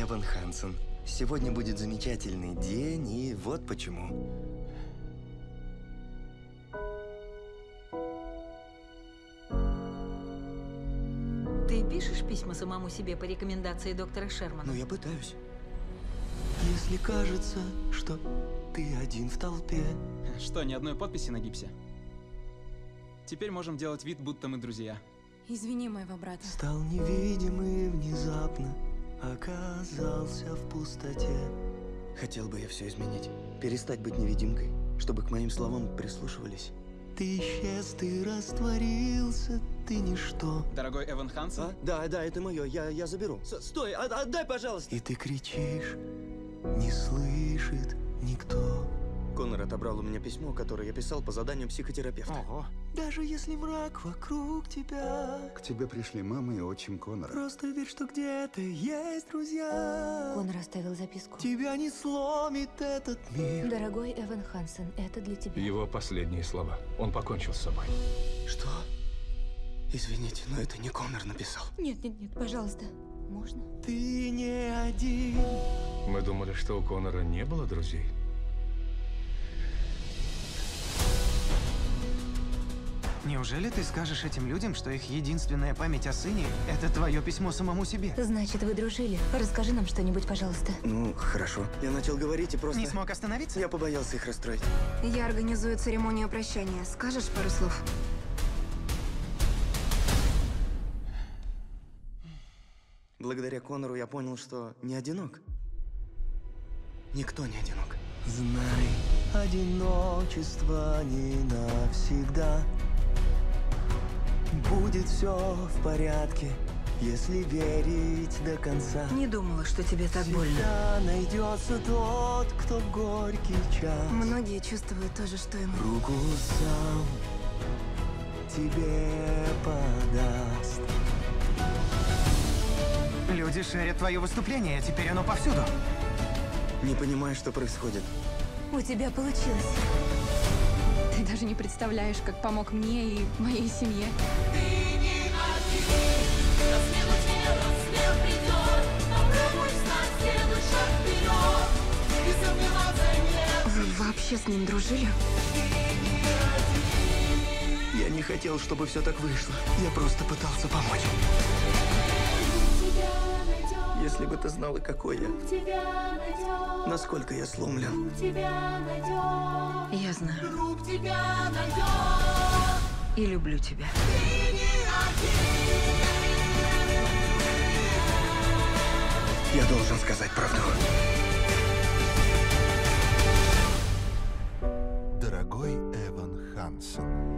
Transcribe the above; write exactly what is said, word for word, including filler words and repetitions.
Эван Хансен. Сегодня будет замечательный день, и вот почему. Ты пишешь письма самому себе по рекомендации доктора Шермана? Ну, я пытаюсь. Если кажется, что ты один в толпе. Что, ни одной подписи на гипсе? Теперь можем делать вид, будто мы друзья. Извини моего брата. Стал невидимый внезапно, оказался в пустоте. Хотел бы я все изменить, перестать быть невидимкой, чтобы к моим словам прислушивались. Ты исчез, ты растворился, ты ничто. Дорогой Эван Хансен? А? Да, да, это мое, я, я заберу. С стой, от отдай, пожалуйста. И ты кричишь, не слышит никто. Коннор отобрал у меня письмо, которое я писал по заданию психотерапевта. Ого. Даже если мрак вокруг тебя. К тебе пришли мама и отчим Коннора. Просто верь, что где-то есть друзья. Коннор оставил записку. Тебя не сломит этот мир. Дорогой Эван Хансен, это для тебя. Его последние слова. Он покончил с собой. Что? Извините, но это не Коннор написал. Нет, нет, нет, пожалуйста. Можно? Ты не один. Мы думали, что у Коннора не было друзей. Неужели ты скажешь этим людям, что их единственная память о сыне – это твое письмо самому себе? Значит, вы дружили. Расскажи нам что-нибудь, пожалуйста. Ну, хорошо. Я начал говорить и просто… Не смог остановиться? Я побоялся их расстроить. Я организую церемонию прощания. Скажешь пару слов? Благодаря Коннору я понял, что не одинок. Никто не одинок. Знай, одиночество не навсегда. Будет все в порядке, если верить до конца. Не думала, что тебе так больно. Всегда найдется тот, кто в горький час. Многие чувствуют то же, что и мы. Руку сам тебе подаст. Люди шарят твое выступление, теперь оно повсюду. Не понимаю, что происходит. У тебя получилось. Ты даже не представляешь, как помог мне и моей семье. Ты не один. Вы вообще с ним дружили? Я не хотел, чтобы все так вышло. Я просто пытался помочь. Если бы ты знала, какой я, насколько я сломлен. Я знаю. И люблю тебя. Я должен сказать правду. Дорогой Эван Хансен.